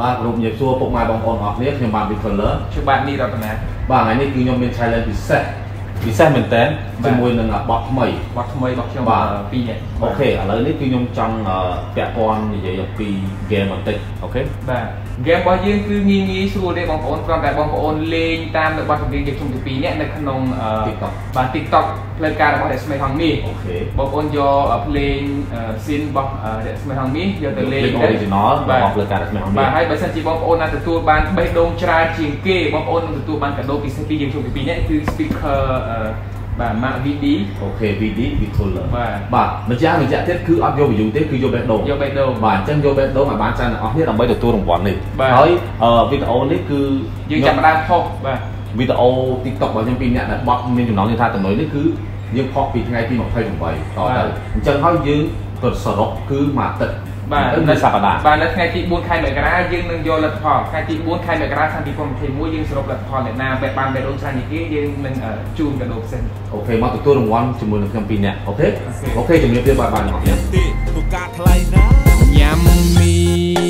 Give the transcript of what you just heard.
បាទលោកញ៉ាំសួរពុកម៉ែបងប្អូនអស់គ្នាខ្ញុំបាទ Victor Ler ជាបាទនេះរតនាបាទថ្ងៃនេះគឺខ្ញុំមាន challenge ពិសេសមែនតើជាមួយនឹងបទថ្មីរបស់ខ្ញុំបាទ2នាក់អូខេឥឡូវនេះគឺខ្ញុំចង់ពាក់ព័ន្ធនិយាយអំពី game បន្តិចអូខេបាទ game របស់យើងគឺងាយស្រួលទេបងប្អូនគ្រាន់តែបងប្អូនលេងតាមនៅបទចម្រៀងខ្ញុំពី2នាក់នៅក្នុង TikTok បាទ TikTok ផ្លូវការរបស់រស្មីហងនេះអូខេបងប្អូនយកភ្លេង scene របស់រស្មីហងនេះយកទៅលេង original របស់ផ្លូវការរស្មីហងនេះបាទហើយបើសិនជាបងប្អូនណាទទួលបាន3ដងច្រើនជាងគេបងប្អូននឹងទទួលបានកាដូពិសេសពីយើងខ្ញុំពី2នាក់គឺ speaker បាទម៉ាក់ VD អូខេ VD Victor Ler បាទម្ចាស់ទៀតគឺអត់យក view ទេគឺយកបេះដូងបាទអញ្ចឹងយកបេះដូងឲ្យបានច្រើនអ្នកអស់គ្នាដើម្បីទទួលរង្វាន់នេះហើយវីដេអូនេះគឺយើងចាប់ដើមផុសបាទវីដេអូ TikTok របស់ខ្ញុំពីរនាក់ដែលបត់មានចំណងថាតម្លៃនេះគឺយើងផុសពីថ្ងៃទី28តទៅអញ្ចឹងហើយយើងទៅសរុបគឺមួយអាទិត្យបាទនៅសប្តាហ៍បាទនៅថ្ងៃទី4ខែមករាយើងនឹងយកលទ្ធផលថ្ងៃទី4ខែមករាឆ្នាំ2021យើងសរុបលទ្ធផលអ្នកណាបែបបានបែបរងឆ្នាំនេះគេយើងនឹងជូនកាដូផ្សេងអូខេមកទទួលរង្វាន់ជាមួយនឹងខ្ញុំពីរនាក់អូខេជំរាបលាបាទអ្នកទាំងអស់គ្នា